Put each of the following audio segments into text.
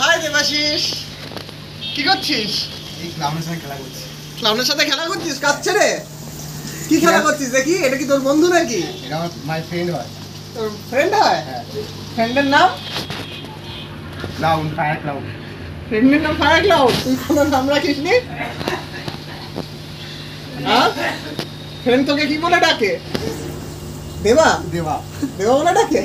हाय देवाशीष কি করছিস? এই ক্লাউনের সাথে খেলা করছিস। ক্লাউনের সাথে খেলা করছিস? কাচ্চে রে কি খেলা করছিস দেখি? এটা কি তোর বন্ধু নাকি? এটা আমার মাই ফ্রেন্ড হয়। তোর ফ্রেন্ড হয়? হ্যাঁ। ফ্রেন্ডের নাম ক্লাউন, ফায়ার ক্লাউন। ফ্রেন্ডের নাম ফায়ার ক্লাউন। তুই কোনো নাম রাখিস নি? হ্যাঁ। ফ্রেন্ড তোকে কি বলে ডাকে? দেবা? দেবা। দেবা বলে ডাকে।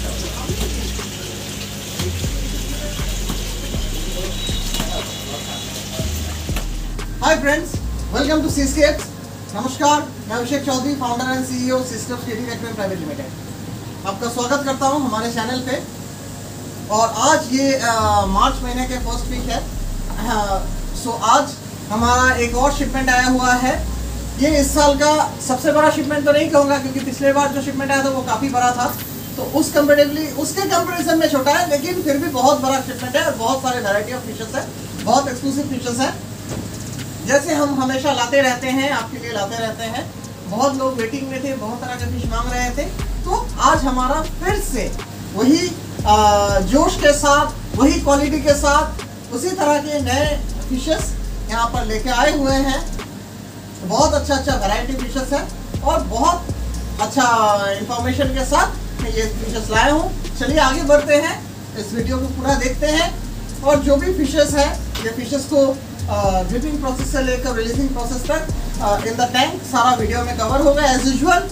Hi friends, welcome to Seascapes. नमस्कार, मैं Abhishek Chaudhary, founder and CEO Seascapes creative aquarium private limited. आपका स्वागत करता हूं हमारे चैनल पे। और आज ये मार्च महीने के फर्स्ट वीक है। सो आज हमारा एक और शिपमेंट आया हुआ है। ये इस साल का सबसे बड़ा शिपमेंट तो नहीं कहूँगा, क्योंकि पिछले बार जो शिपमेंट आया था वो काफ़ी बड़ा था, तो उस कंपेरेटिवली उसके कंपेरिजन में छोटा है, लेकिन फिर भी बहुत बड़ा शिपमेंट है। और बहुत सारे वैरायटी ऑफ फिशेस है, बहुत एक्सक्लूसिव फिशेस हैं, जैसे हम हमेशा लाते रहते हैं, आपके लिए लाते रहते हैं। बहुत लोग वेटिंग में थे, बहुत तरह के फिश मांग रहे थे, तो आज हमारा फिर से वही जोश के साथ, वही क्वालिटी के साथ, उसी तरह के नए फिशेस यहाँ पर लेके आए हुए हैं। बहुत अच्छा अच्छा वैरायटी फिशेस है और बहुत अच्छा इंफॉर्मेशन के साथ मैं ये फिशेस लाया हूँ। चलिए आगे बढ़ते हैं, इस वीडियो को पूरा देखते हैं। और जो भी फिशेस है, ये फिशेस को ड्रिपिंग प्रोसेस से लेकर रिलीजिंग प्रोसेस तक इन द टैंक सारा वीडियो में कवर होगा एज यूजुअल।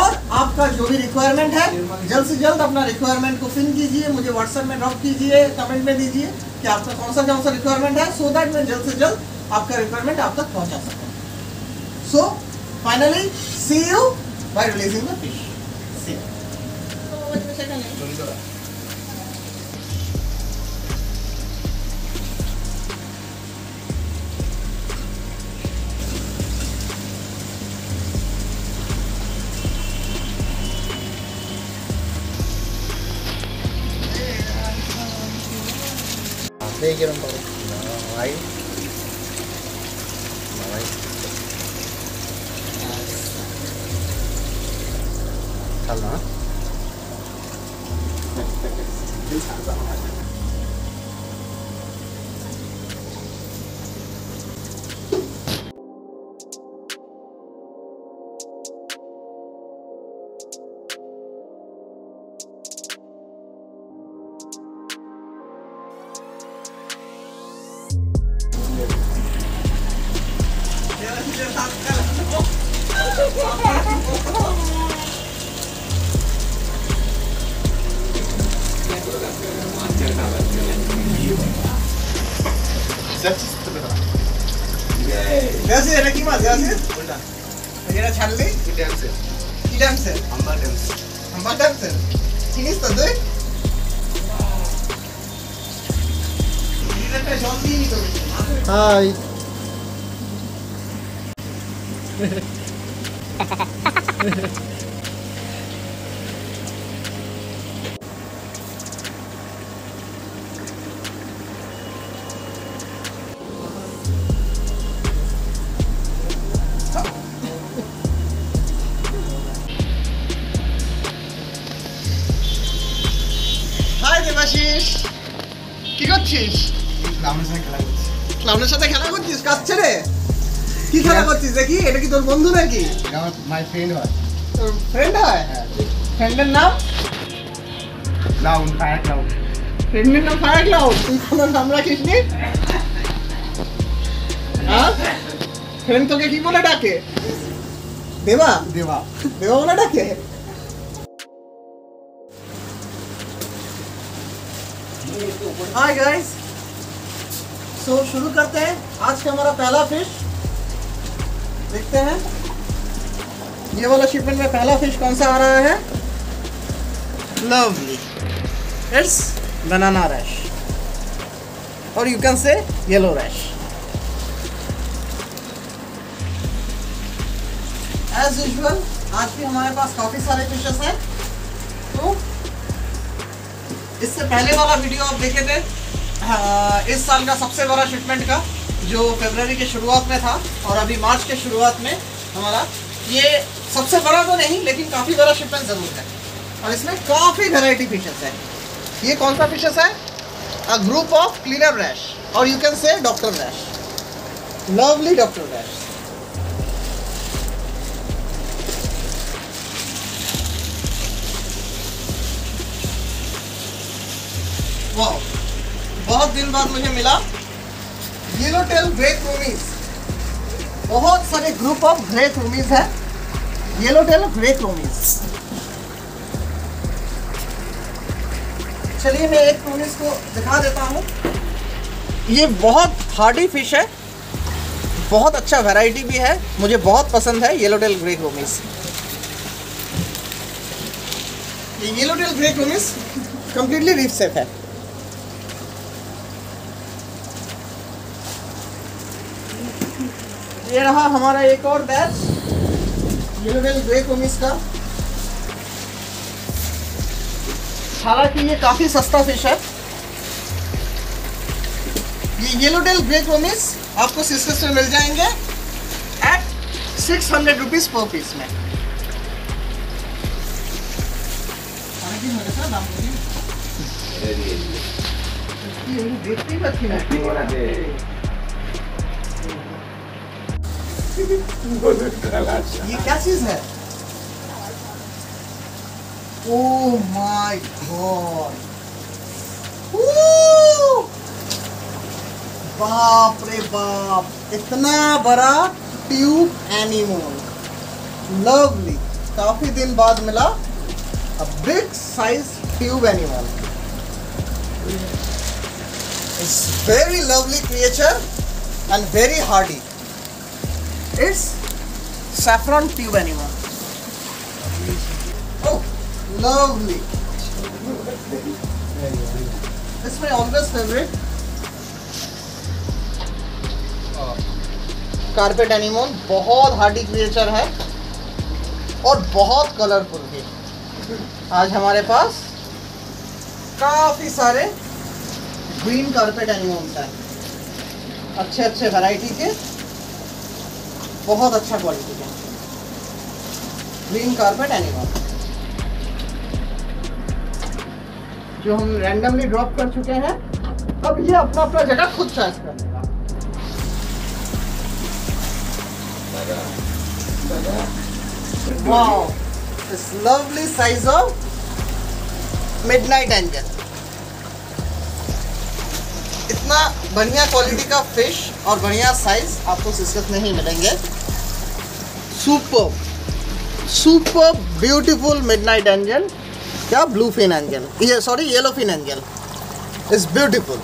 और आपका जो भी रिक्वायरमेंट है, जल्द से जल्द अपना रिक्वायरमेंट को फिल कीजिए, मुझे व्हाट्सएप में ड्रॉप कीजिए, कमेंट में दीजिए कि आपका कौन सा रिक्वायरमेंट है, सो दैट मैं जल्द से जल्द आपका रिक्वायरमेंट आप तक पहुंचा सकूँ। So finally see you by releasing the fish. सी देख रहा हूँ भाई, चल ना Hi. Hi, Devashish. What are you doing? আপনার সাথে খেলা করছিস কাজ ছেড়ে? কি খেলা করছিস দেখি? এটা কি তোর বন্ধু নাকি? না, মাই ফ্রেন্ড হয়। তোর ফ্রেন্ড হয়? ফ্রেন্ডের নাম? নাম ফায়ার ক্লাউড। ফ্রেন্ডের নাম ফায়ার ক্লাউড। তুই কোন নাম রাখিস নি? হ্যাঁ? ফ্রেন্ড তোকে কি বলে ডাকে? দেবা? দেবা। দেবা বলে ডাকে? Hi guys. तो शुरू करते हैं आज का हमारा पहला फिश। देखते हैं ये वाला शिपमेंट में पहला फिश कौन सा आ रहा है। लवली, इट्स बनाना रैश और you can say yellow wrasse. As usual आज भी हमारे पास काफ़ी सारे फिशेस हैं। तो इससे पहले वाला वीडियो आप देखे थे इस साल का सबसे बड़ा शिपमेंट का, जो फरवरी के शुरुआत में था और अभी मार्च के शुरुआत में हमारा ये सबसे बड़ा तो नहीं लेकिन काफ़ी बड़ा शिपमेंट ज़रूर है। और इसमें काफ़ी वैरायटी फिशेस है। ये कौन सा फिशेस है? A group of cleaner wrasse और you can say doctor wrasse, lovely doctor wrasse. वाह, बहुत दिन बाद मुझे मिला येलो टेल ग्रे क्रूमीज। बहुत सारे ग्रुप ऑफ ग्रे क्रूमीज है, येलो टेल ग्रे क्रूमीज। चलिए मैं एक क्रूमीज को दिखा देता हूँ। ये बहुत हार्डी फिश है, बहुत अच्छा वैरायटी भी है, मुझे बहुत पसंद है येलो टेल ग्रे क्रूमीज। ये yellow tail grey chromis completely reef safe है। ये रहा हमारा एक और batch yellow tail grey chromis का। हालांकि ये काफ़ी सस्ता फिश है। ये येलो टेल ग्रे क्रूमीज आपको सीस्केप्स में मिल जाएंगे एट 600 रुपीज़ पर पीस में। देखते ये क्या चीज है? ओह माय गॉड, बाप रे बाप, इतना बड़ा ट्यूब एनिमल। लवली, काफी दिन बाद मिला a big size tube animal. It's very lovely creature and very hardy. It's saffron tube animal. Oh, lovely. It's my always favorite. Carpet animal, बहुत hardy creature है और बहुत कलरफुल भी। आज हमारे पास काफ़ी सारे ग्रीन carpet animals हैं, अच्छे अच्छे variety के, बहुत अच्छा क्वालिटी का ग्रीन कार्पेट एनिमल जो हम रैंडमली ड्रॉप कर चुके हैं। अब ये अपना अपना जगह खुद चॉइस करेगा। Wow, this lovely size of midnight angel. इतना बढ़िया क्वालिटी का फिश और बढ़िया साइज आपको सीस्केप्स में ही मिलेंगे। सुपर ब्यूटीफुल मिडनाइट एंजल या ब्लू फिन एंजल, ये sorry yellow fin angel is beautiful.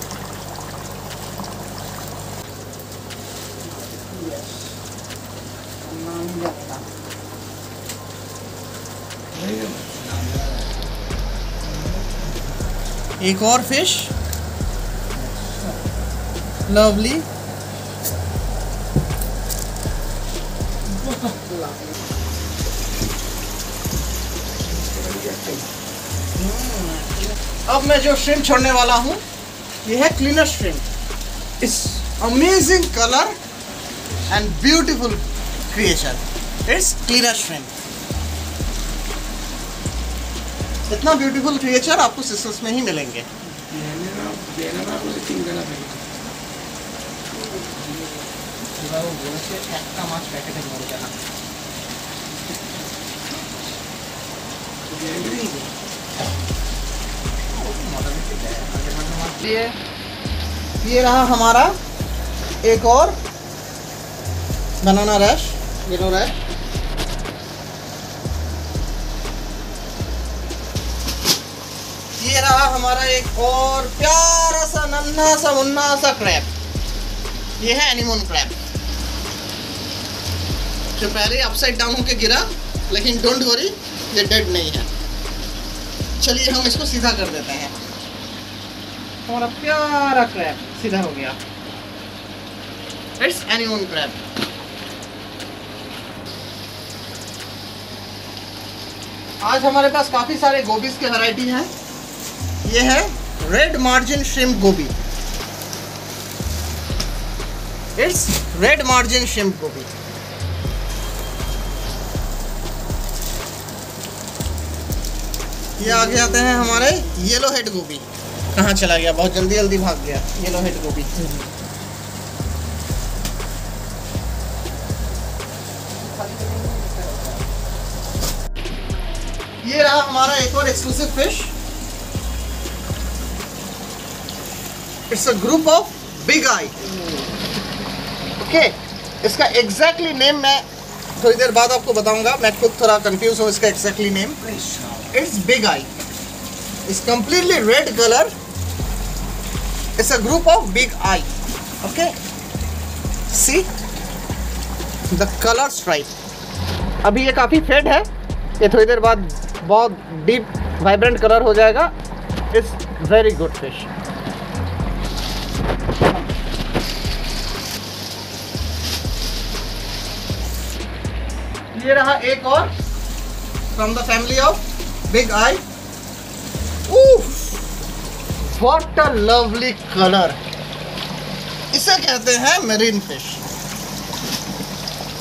एक और फिश, लवली। अब मैं जो श्रिम्प छोड़ने वाला हूँ ये है cleaner shrimp. It's amazing colour and beautiful creation. It's cleaner shrimp. इतना ब्यूटीफुल क्रिएचर आपको सिस्टर्स में ही मिलेंगे। ये रहा हमारा एक और बनाना रैश, येलो रैश। ये रहा हमारा एक और प्यारा सा नन्हा सा मुन्ना सा क्रैब, ये है एनीमोन क्रैब जो पहले अपसाइड डाउन होके गिरा, लेकिन डोंट वरी ये डेड नहीं है। चलिए हम इसको सीधा कर देते हैं। हमारा प्यारा क्रैब सीधा हो गया। It's anemone crab. आज हमारे पास काफ़ी सारे गोबीज के वैरायटी हैं। ये है red margin shrimp goby. It's red margin shrimp goby. ये आगे आते हैं हमारे येलो हेड गोभी। कहाँ चला गया, बहुत जल्दी जल्दी भाग गया येलो हेड गोभी। ये रहा हमारा एक और exclusive fish. It's a group of big eye. Okay, इसका एग्जैक्टली नेम मैं थोड़ी देर बाद आपको बताऊंगा। मैं खुद थोड़ा कंफ्यूज हूँ इसका exactly name. It's big eye. It's completely red color. It's a group of big eye. Okay. See the color stripe. अभी ये काफ़ी फेड है, ये थोड़ी देर बाद बहुत डीप वाइब्रेंट कलर हो जाएगा। It's very good fish. ये रहा एक और from the family of big eye. Oof, what a lovely color. इसे कहते हैं मेरीन फिश।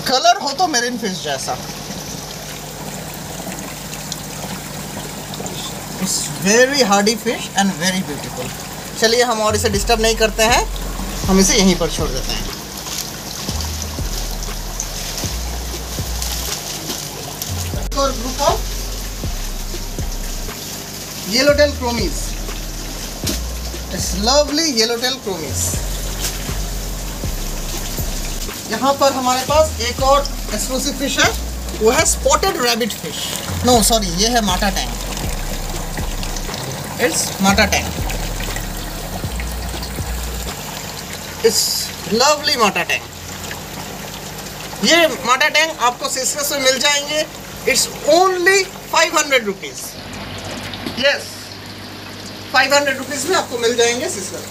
कलर हो तो मेरीन फिश जैसा। It's very hardy fish and very beautiful. चलिए हम और इसे डिस्टर्ब नहीं करते हैं, हम इसे यहीं पर छोड़ देते हैं। और group of yellowtail chromis. It's lovely yellowtail chromis. यहाँ पर हमारे पास एक और एक्सक्लूसिव फिश है, वो है spotted rabbit fish. No sorry, ये है माटा टैंक। इट्स माटा टैंक। इट्स लवली माटा टैंक। ये माटा टैंक आपको सीस्कैप्स में मिल जाएंगे। It's only 500 rupees. Yes, 500 rupees में आपको मिल जाएंगे सीस्कैप्स।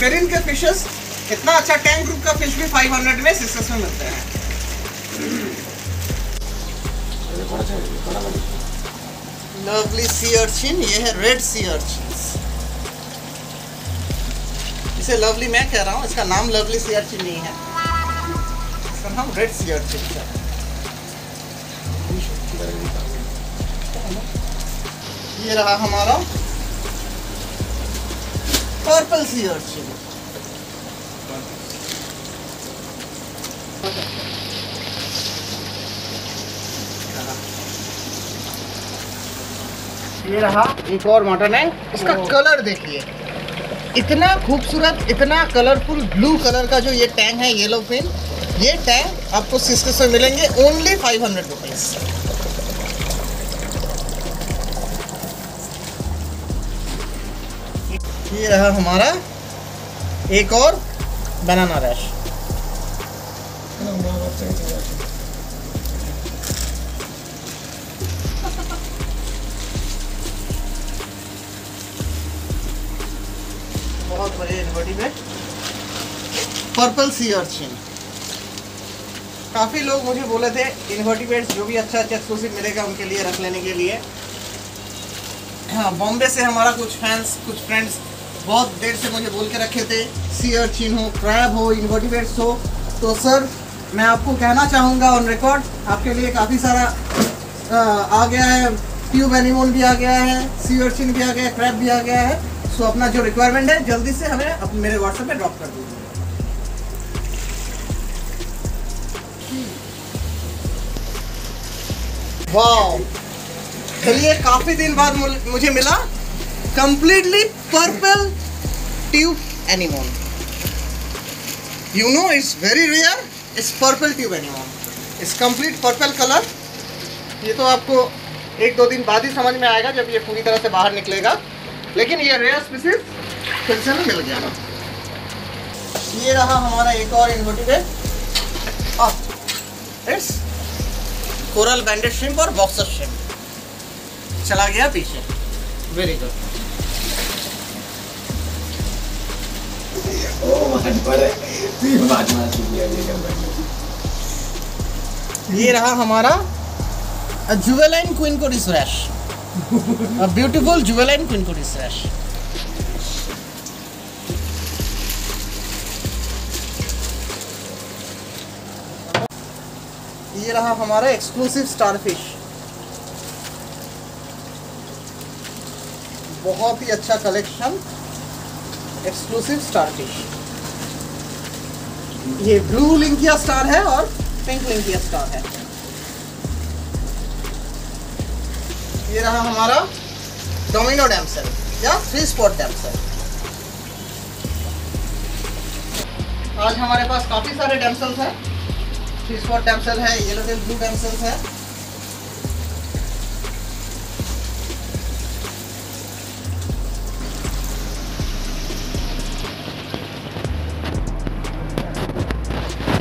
मेरीन के फिशेस, इतना अच्छा टैंक ग्रुप का फिश भी 500 में सीस्कैप्स में मिलते हैं। लवली सी अर्चिन, ये है रेड सी अर्चिन। इसे लवली मैं कह रहा हूँ, इसका नाम लवली सी अर्चिन नहीं है, इसका नाम रेड सी अर्चिन है। ये रहा हमारा पर्पल सी अर्चिन। ये रहा एक और मटन है। इसका कलर देखिए, इतना खूबसूरत, इतना कलरफुल ब्लू कलर का जो ये टैंग है येलो फिन, ये टैंक आपको सीस्केप्स में मिलेंगे ओनली 500 रुपीज़। ये रहा हमारा एक और बनाना रैश। बहुत बड़े इनवर्टिब्रेट पर्पल सी अर्चिन। काफ़ी लोग मुझे बोले थे इनवर्टिब्रेट्स जो भी अच्छा अच्छा एक्सक्लूसिव मिलेगा उनके लिए रख लेने के लिए। हाँ, बॉम्बे से हमारा कुछ फैंस कुछ फ्रेंड्स बहुत देर से मुझे बोल के रखे थे सी अर्चिन हो, क्रैब हो, इनवर्टिब्रेट्स हो। तो सर मैं आपको कहना चाहूँगा ऑन रिकॉर्ड, आपके लिए काफ़ी सारा आ गया है। ट्यूब एनिमोन भी आ गया है, सी अर्चिन भी आ गया है, क्रैब भी आ गया है। सो अपना जो रिक्वायरमेंट है जल्दी से हमें अपने मेरे व्हाट्सएप पर ड्रॉप कर दीजिए। वाओ, चलिए काफ़ी दिन बाद मुझे मिला completely purple tube anemone. You know it's very rare, it's purple tube anemone, it's complete purple colour. ये तो आपको एक दो दिन बाद ही समझ में आएगा जब ये पूरी तरह से बाहर निकलेगा, लेकिन ये रेयर स्पीसीज फिर से मिल गया ना। ये रहा हमारा एक और invertebrate, it's coral banded shrimp और बॉक्सर श्रिम्प। चला गया पीछे, वेरी गुड। ये रहा हमारा जुवेलाइन क्वीन को रिसरैश, अ ब्यूटीफुल जुवेलाइन क्वीन को रिसरैश। ये रहा हमारा एक्सक्लूसिव स्टारफिश, बहुत ही अच्छा कलेक्शन एक्सक्लूसिव स्टारफिश। ये ब्लू लिंकिया स्टार है और पिंक लिंकिया स्टार है। ये रहा हमारा डोमिनो डैमसेल या थ्री स्पॉट डैमसेल। आज हमारे पास काफी सारे डैमसेल्स हैं। थ्री स्पॉट डैमसेल है, येलो टेल ब्लू डैमसेल्स है।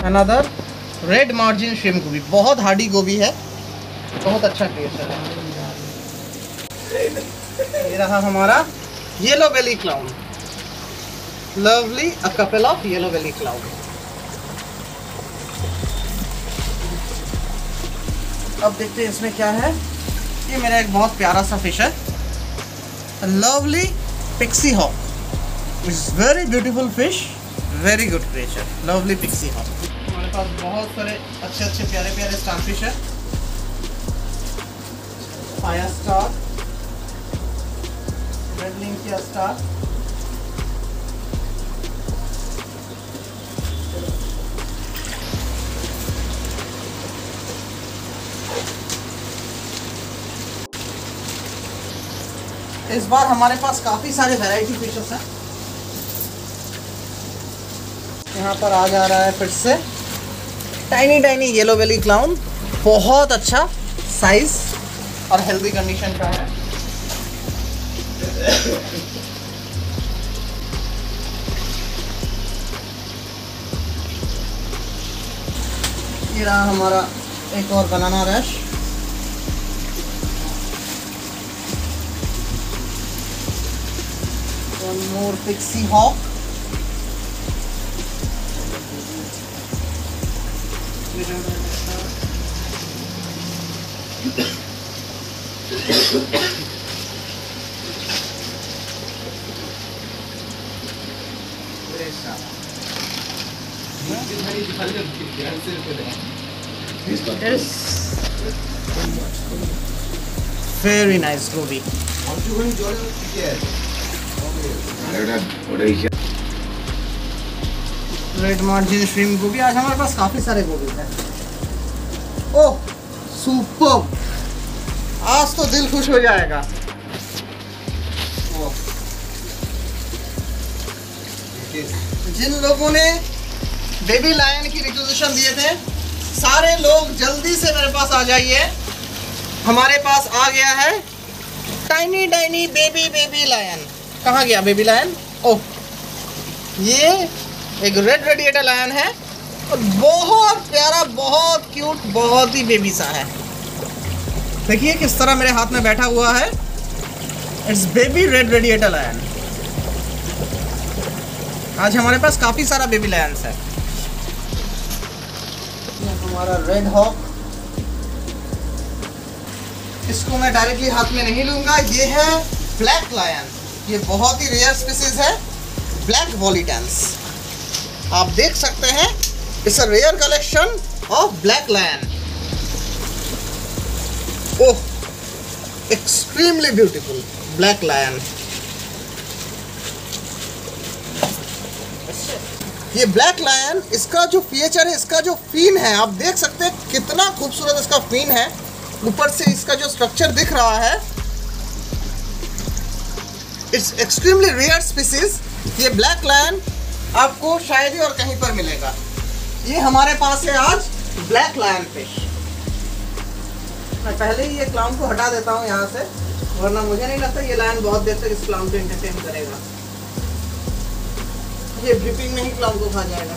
अनदर रेड मार्जिन श्रिम्प गोभी, बहुत हार्डी गोभी है, बहुत अच्छा क्रिएशन है। ये रहा हमारा yellow belly clown, lovely a couple of yellow belly clown. अब देखते हैं इसमें क्या है। ये मेरा एक बहुत प्यारा सा फिश है, lovely pixie hawk, it's very beautiful fish, very good creature, lovely pixie hawk. हमारे पास बहुत सारे अच्छे अच्छे प्यारे प्यारे स्टार फिश है, पाया स्टार, रेड लिंकिया स्टार, इस बार हमारे पास काफ़ी सारे वैरायटी फिशेस हैं। यहाँ पर आ जा रहा है फिर से tiny tiny yellow belly clown, बहुत अच्छा साइज और हेल्दी कंडीशन का है। ये रहा हमारा एक और banana wrasse. One more pixie hawk. Very nice goby. Red margin shrimp goby. आज हमारे पास काफी सारे गोभी हैं। ओह सुपर, आज तो दिल खुश हो जाएगा। जिन लोगों ने बेबी लायन की रिक्वेजिशन दिए थे। सारे लोग जल्दी से मेरे पास आ जाइए। हमारे पास आ गया है टाइनी टाइनी बेबी लायन। कहाँ गया बेबी लायन? ओह, ये एक रेड रेडिएटर लायन है और बहुत प्यारा, बहुत क्यूट, बहुत ही बेबी सा है। देखिए किस तरह मेरे हाथ में बैठा हुआ है। It's baby red radiator lion. आज हमारे पास काफ़ी सारा बेबी लायंस है। हमारा रेड हॉक, इसको मैं डायरेक्टली हाथ में नहीं लूँगा। ये है ब्लैक लायन। ये बहुत ही रेयर स्पीसीज है, ब्लैक वॉलीटेंस। आप देख सकते हैं, it's a rare collection of black lion. Oh, extremely beautiful black lion. ये ब्लैक लायन, इसका जो फीचर है, इसका जो फिन है, आप देख सकते हैं कितना खूबसूरत इसका फिन है। ऊपर से इसका जो स्ट्रक्चर दिख रहा है, इट्स एक्सट्रीमली रेयर स्पीसीज। ये ब्लैक लायन आपको शायद ही और कहीं पर मिलेगा। ये हमारे पास है आज ब्लैक लायन फिश। मैं पहले ही ये क्लाउन को हटा देता हूँ यहाँ से, वरना मुझे नहीं लगता ये लायन बहुत देर तक इस क्लाउन को एंटरटेन करेगा। ये ब्रीपिंग में ही क्लाउन को खा जाएगा।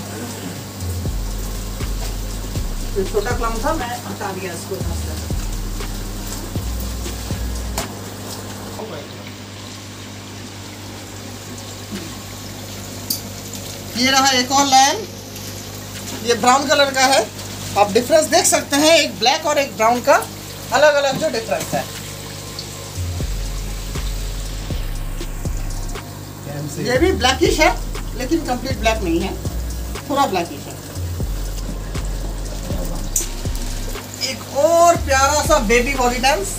ये छोटा क्लाउन था, मैं हटा दिया इसको यहाँ से। ये रहा एक और लायन, ये ब्राउन कलर का है। आप डिफरेंस देख सकते हैं, एक ब्लैक और एक ब्राउन का अलग अलग जो डिफरेंस है। ये भी ब्लैकिश है, लेकिन कंप्लीट ब्लैक नहीं है, थोड़ा ब्लैकिश है। एक और प्यारा सा बेबी वॉलीटेंस,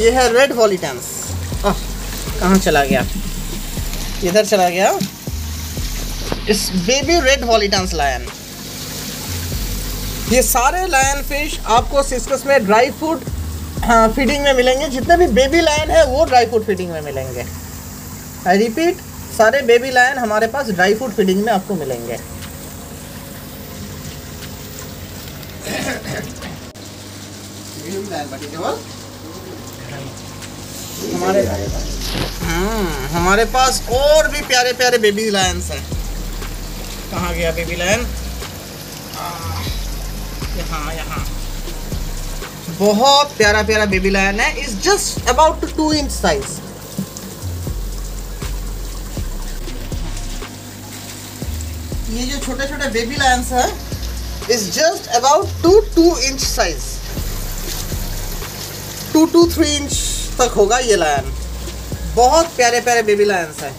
ये है रेड वॉलीटेंस। कहाँ चला गया? इधर चला गया। इस बेबी रेड वॉलीटेंस लायन। ये सारे लायन फिश आपको सीस्केप्स में ड्राई फूड फीडिंग में मिलेंगे। जितने भी बेबी लायन है वो ड्राई फूड फीडिंग में मिलेंगे। आई रिपीट, सारे बेबी लायन हमारे पास ड्राई फूड फीडिंग में आपको मिलेंगे। हमारे पास और भी प्यारे प्यारे बेबी लायंस हैं। कहाँ गया बेबी लायन? यहाँ यहाँ बहुत प्यारा प्यारा बेबी लायन है। Is just about 2 inch size. ये जो छोटे छोटे बेबी लायंस है, is just about 2 inch size. 2 to 3 inch तक होगा ये लायन। बहुत प्यारे प्यारे बेबी लायंस है।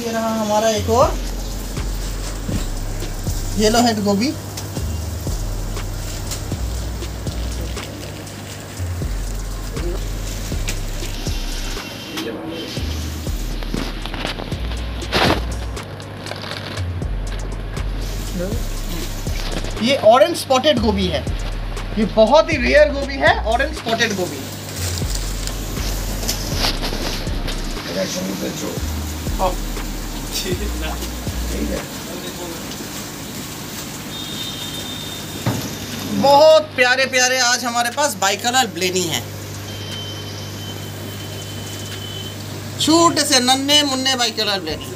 ये रहा हमारा एक और येलो हेड गोभी। ये ऑरेंज स्पॉटेड गोभी है। ये बहुत ही रेयर गोभी है, ऑरेंज स्पॉटेड गोभी। बहुत प्यारे प्यारे आज हमारे पास बाइकलर ब्लेनी है। छोटे से नन्हे मुन्ने बाइकलर ब्लेनी।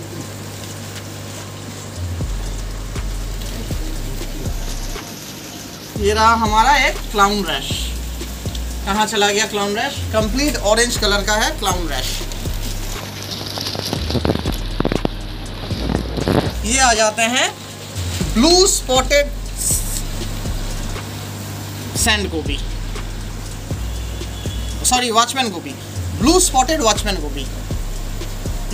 ये रहा हमारा एक क्लाउन रैश। कहाँ चला गया clown wrasse? Complete orange colour का है क्लाउन रैश। ये आ जाते हैं blue spotted sand goby, sorry watchman goby, blue spotted watchman goby.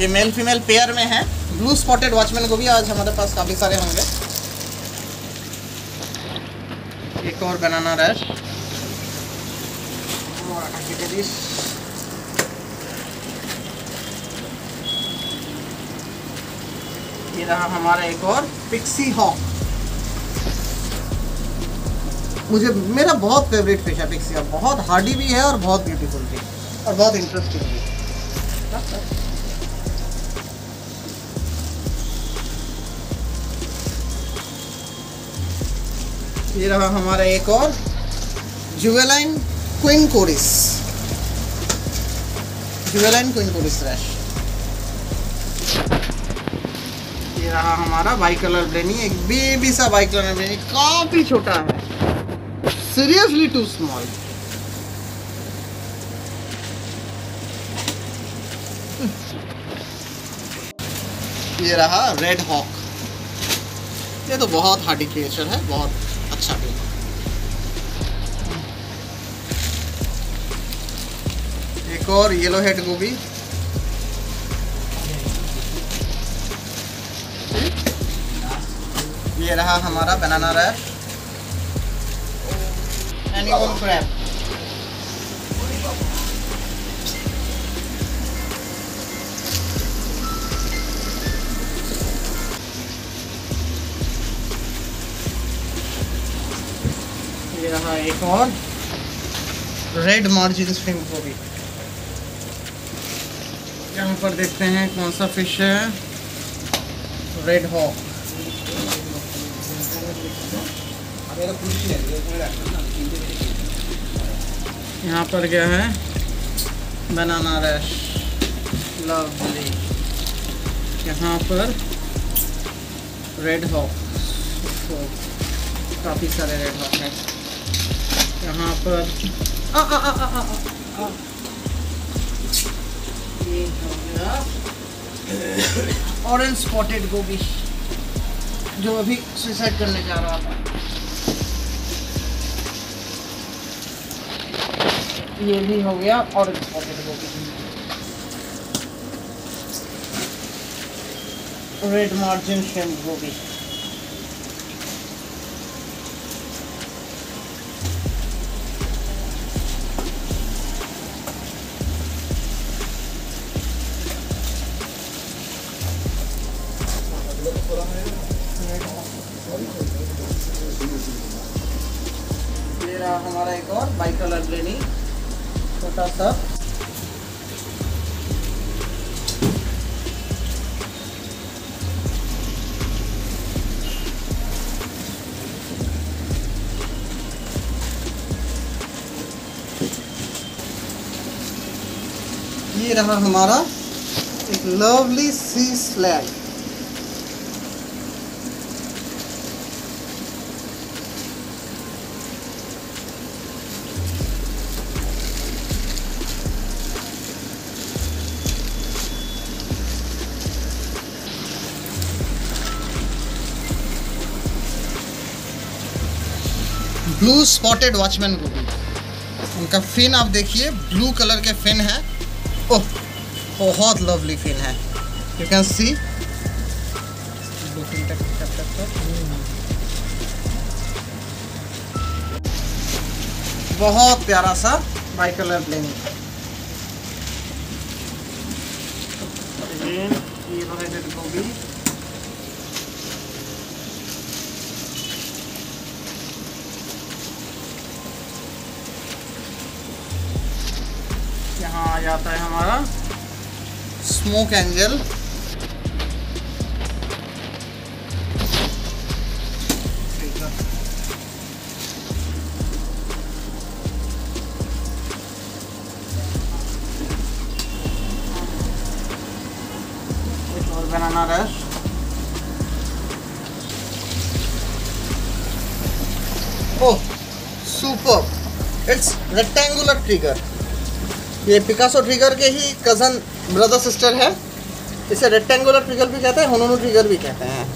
ये मेल फीमेल पेयर में है। ब्लू स्पॉटेड वॉचमैन गोभी आज हमारे पास काफ़ी सारे होंगे। एक और बनाना रैश। ये रहा हमारा एक और पिक्सी हॉक। मुझे मेरा बहुत फेवरेट फिश है पिक्सिया, बहुत हार्डी भी है और बहुत ब्यूटीफुल भी और बहुत इंटरेस्टिंग भी। ये रहा हमारा एक और जुवेलाइन क्वीन कोरिस, जुवेलाइन क्वीन कोरिस रैश। ये रहा हमारा बाई कलर ब्लेनी, एक बेबी सा बाई कलर ब्लेनी, काफी छोटा है, सीरियसली टू स्मॉल। ये रहा रेड हॉक, ये तो बहुत हार्डी क्रिएचर है, बहुत अच्छा भी है। एक और येलो हेड गोभी, ये रहा हमारा बनाना रैप, एनिमल क्रैब। ये रहा एक और रेड मार्जिन स्ट्रिंग गोभी। यहाँ पर देखते हैं कौन सा फिश है, रेड हॉक। यहाँ पर क्या है, बनाना रैश, लवली। यहाँ पर रेड हॉक, काफ़ी सारे रेड हॉक हैं। यहाँ पर आ, आ, आ, आ, आ, आ। ऑरेंज स्पॉटेड गोभी जो अभी सुसाइड करने जा रहा था, ये भी हो गया orange spotted goby. Red margin shrimp goby, हमारा एक और बाई कलर ब्लेनी छोटा सा। ये रहा हमारा एक lovely sea slug, blue spotted watchman goby. उनका फिन आप देखिए, ब्लू कलर के फिन है, ओह बहुत लवली फिन है। यू कैन सी बहुत प्यारा सा बाई कलर ब्लेनी। ये रेड गोभी, यहाँ आ जाता है हमारा स्मोक एंजल। एक और banana wrasse, oh super, it's rectangular trigger. ये पिकासो ट्रिगर के ही कज़न ब्रदर सिस्टर है, इसे रेक्टेंगुलर ट्रिगर भी कहते हैं, होनोनो ट्रिगर भी कहते हैं।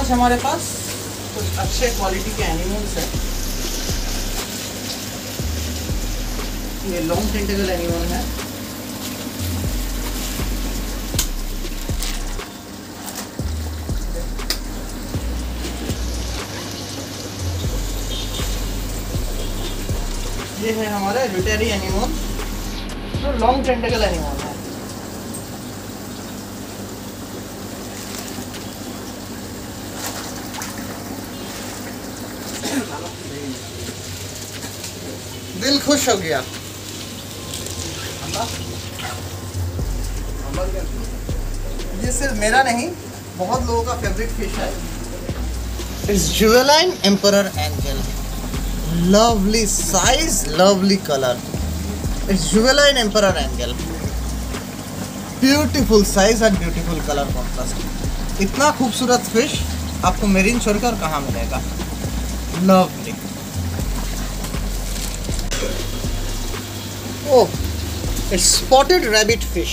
आज हमारे पास कुछ अच्छे क्वालिटी के एनिमल्स हैं। ये लॉन्ग टेंटेकल एनिमल है, ये है हमारा यूटेरी एनिमोन, तो लॉन्ग टेंटिकल एनिमोन है। दिल खुश हो गया। ये सिर्फ मेरा नहीं, बहुत लोगों का फेवरेट फिश है। इट्स ज्वेलाइन emperor angel. Lovely size, lovely colour. It's ज्वेलाइन emperor angel, beautiful size and beautiful colour contrast. इतना खूबसूरत फिश आपको मेरीन छोड़कर कहाँ मिलेगा। Lovely. Oh, it's spotted rabbit fish.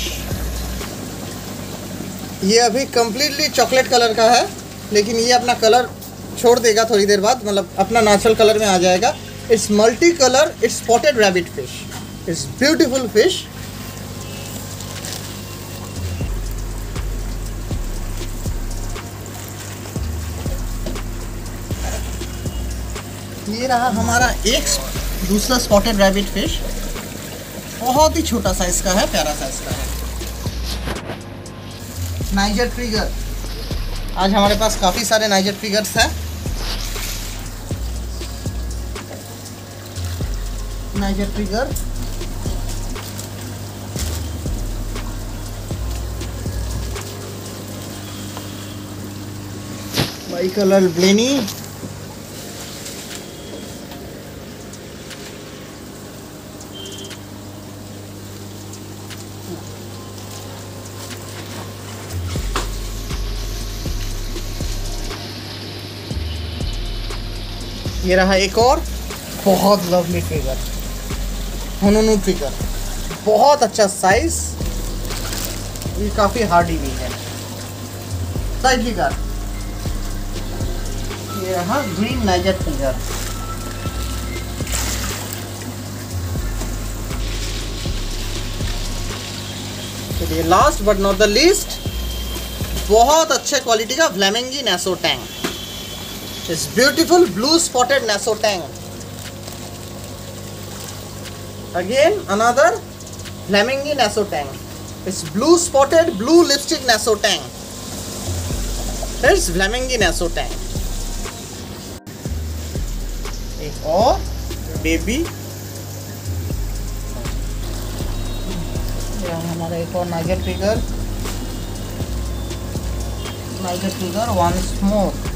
ये अभी कम्प्लीटली चॉकलेट कलर का है, लेकिन ये अपना कलर छोड़ देगा थोड़ी देर बाद, मतलब अपना नेचुरल कलर में आ जाएगा। It's multi colour, it's spotted rabbit fish, it's beautiful fish. ये रहा हमारा एक दूसरा स्पॉटेड रैबिट फिश, बहुत ही छोटा साइज का है, प्यारा साइज का है। नाइजर ट्रिगर, आज हमारे पास काफ़ी सारे नाइजर ट्रिगर्स हैं। Niger trigger, bicolour blenny, ये रहा एक और बहुत लवली फिगर, हुनुनु फिगर, बहुत अच्छा साइज। ये काफ़ी हार्डी भी है। साइड फिगर, ये रहा ग्रीन नाइजर फिगर। चलिए, last but not the least, बहुत अच्छे क्वालिटी का फ्लेमिंगी NESO tank. This beautiful blue spotted Naso tank. Again another flamingy Naso tank. It's blue spotted blue lipstick Naso tank. It's flamingy Naso tank. एक और baby. ये हमारा एक और Niger trigger. Niger trigger once more.